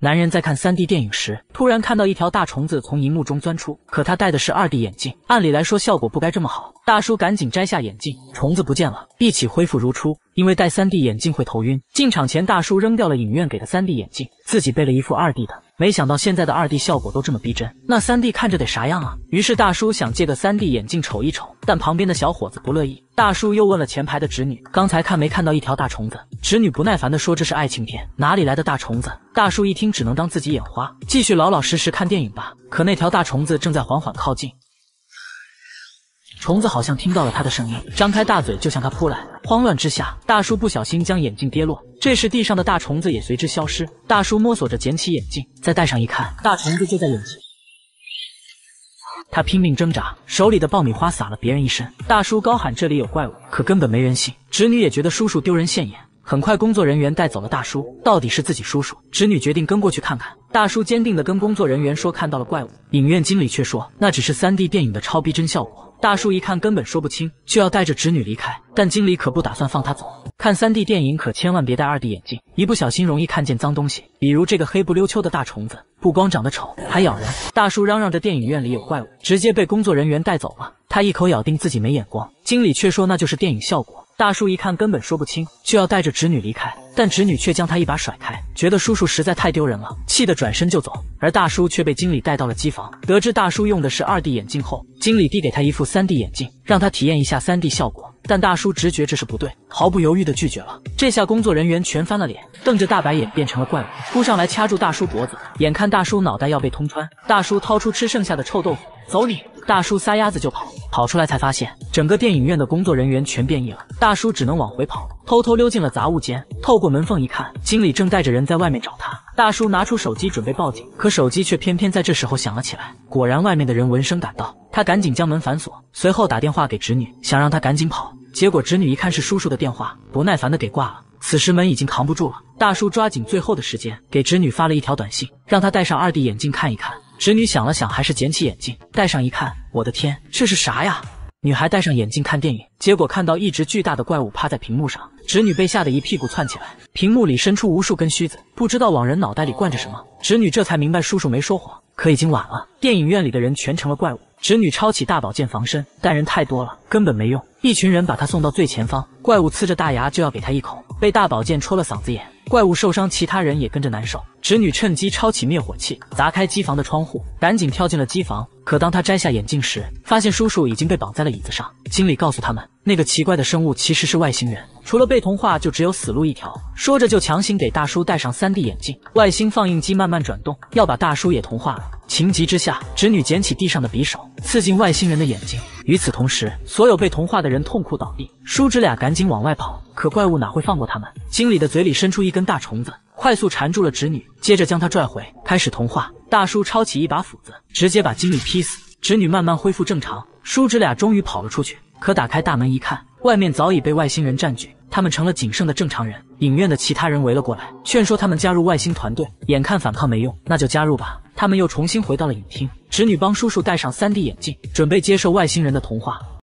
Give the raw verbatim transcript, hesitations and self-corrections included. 男人在看 三 D 电影时，突然看到一条大虫子从荧幕中钻出，可他戴的是 二 D 眼镜，按理来说效果不该这么好。大叔赶紧摘下眼镜，虫子不见了，一起恢复如初。因为戴 三 D 眼镜会头晕，进场前大叔扔掉了影院给的 三 D 眼镜，自己备了一副 二 D 的。没想到现在的 二 D 效果都这么逼真，那 三 D 看着得啥样啊？于是大叔想借个 三 D 眼镜瞅一瞅，但旁边的小伙子不乐意。大叔又问了前排的侄女，刚才看没看到一条大虫子？侄女不耐烦地说这是爱情片，哪里来的大虫子？大叔一听只能当自己眼花，继续老老实实看电影吧。可那条大虫子正在缓缓靠近。虫子好像听到了他的声音，张开大嘴就向他扑来。慌乱之下，大叔不小心将眼镜跌落，这时地上的大虫子也随之消失。大叔摸索着捡起眼镜，再戴上一看，大虫子就在眼前。他拼命挣扎，手里的爆米花洒了别人一身。大叔高喊这里有怪物，可根本没人信。侄女也觉得叔叔丢人现眼。很快，工作人员带走了大叔，到底是自己叔叔。侄女决定跟过去看看。大叔坚定地跟工作人员说看到了怪物，影院经理却说那只是 三 D 电影的超逼真效果。大叔一看根本说不清，就要带着侄女离开，但经理可不打算放他走。看 三 D 电影可千万别戴 二 D 眼镜，一不小心容易看见脏东西，比如这个黑不溜秋的大虫子，不光长得丑，还咬人。大叔嚷嚷着电影院里有怪物，直接被工作人员带走了。他一口咬定自己没眼光，经理却说那就是电影效果。大叔一看根本说不清，就要带着侄女离开，但侄女却将他一把甩开，觉得叔叔实在太丢人了，气得转身就走。而大叔却被经理带到了机房，得知大叔用的是 二 D 眼镜后，经理递给他一副 三 D 眼镜，让他体验一下 三 D 效果。但大叔直觉这是不对，毫不犹豫地拒绝了。这下工作人员全翻了脸，瞪着大白眼变成了怪物，扑上来掐住大叔脖子，眼看大叔脑袋要被通穿，大叔掏出吃剩下的臭豆腐，走你！大叔撒丫子就跑，跑出来才发现整个电影院的工作人员全变异了。大叔只能往回跑，偷偷溜进了杂物间。透过门缝一看，经理正带着人在外面找他。大叔拿出手机准备报警，可手机却偏偏在这时候响了起来。果然外面的人闻声赶到，他赶紧将门反锁，随后打电话给侄女，想让她赶紧跑。结果侄女一看是叔叔的电话，不耐烦的给挂了。此时门已经扛不住了，大叔抓紧最后的时间给侄女发了一条短信，让她戴上 二 D 眼镜看一看。侄女想了想，还是捡起眼镜戴上一看，我的天，这是啥呀？女孩戴上眼镜看电影，结果看到一只巨大的怪物趴在屏幕上，侄女被吓得一屁股窜起来，屏幕里伸出无数根须子，不知道往人脑袋里灌着什么。侄女这才明白叔叔没说谎，可已经晚了，电影院里的人全成了怪物。侄女抄起大宝剑防身，但人太多了，根本没用。一群人把她送到最前方，怪物呲着大牙就要给她一口，被大宝剑戳了嗓子眼。怪物受伤，其他人也跟着难受。侄女趁机抄起灭火器，砸开机房的窗户，赶紧跳进了机房。可当她摘下眼镜时，发现叔叔已经被绑在了椅子上。经理告诉他们，那个奇怪的生物其实是外星人，除了被同化，就只有死路一条。说着就强行给大叔戴上 三 D 眼镜。外星放映机慢慢转动，要把大叔也同化了。情急之下，侄女捡起地上的匕首，刺进外星人的眼睛。与此同时，所有被同化的人痛苦倒地，叔侄俩赶紧往外跑，可怪物哪会放过他们？经理的嘴里伸出一根大虫子，快速缠住了侄女，接着将她拽回，开始同化。大叔抄起一把斧子，直接把经理劈死。侄女慢慢恢复正常，叔侄俩终于跑了出去。可打开大门一看，外面早已被外星人占据，他们成了仅剩的正常人。影院的其他人围了过来，劝说他们加入外星团队，眼看反抗没用，那就加入吧。他们又重新回到了影厅，侄女帮叔叔戴上 三 D 眼镜，准备接受外星人的同化。